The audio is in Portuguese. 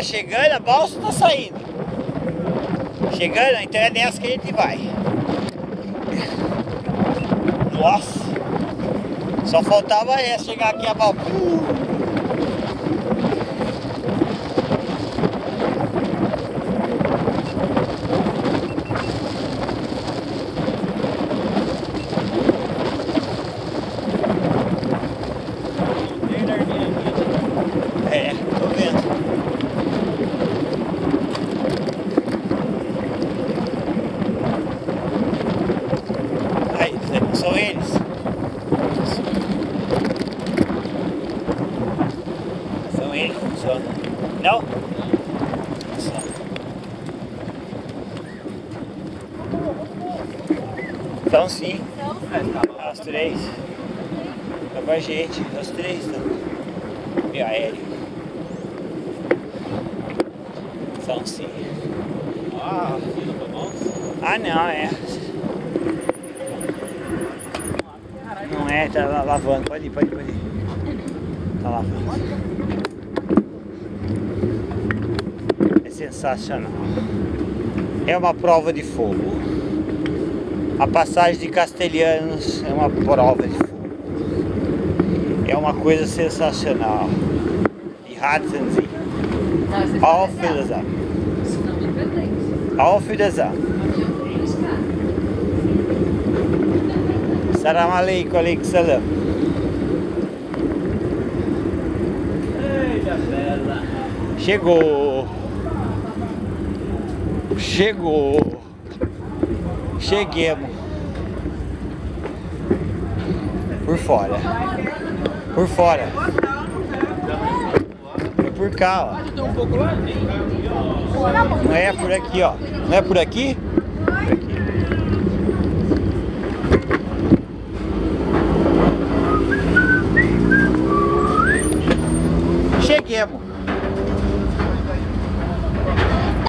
Tá chegando a balsa, tá saindo. Chegando, então é nessa que a gente vai. Nossa! Só faltava essa, chegar aqui a balsa. Não? Então sim. As três. Tá com a gente. As três estão. Meio aéreo. Então sim. Ah não, é. Não é, tá lavando. Pode ir. Tá lavando. Sensacional. É uma prova de fogo. A passagem de Castelhanos é uma prova de fogo. É uma coisa sensacional. De Hatzanzi. Alfredazam. Salam aleikum, aleikum salam. Cheguemos por fora é por cá, ó. Não é por aqui, ó. Não é por aqui? Por aqui.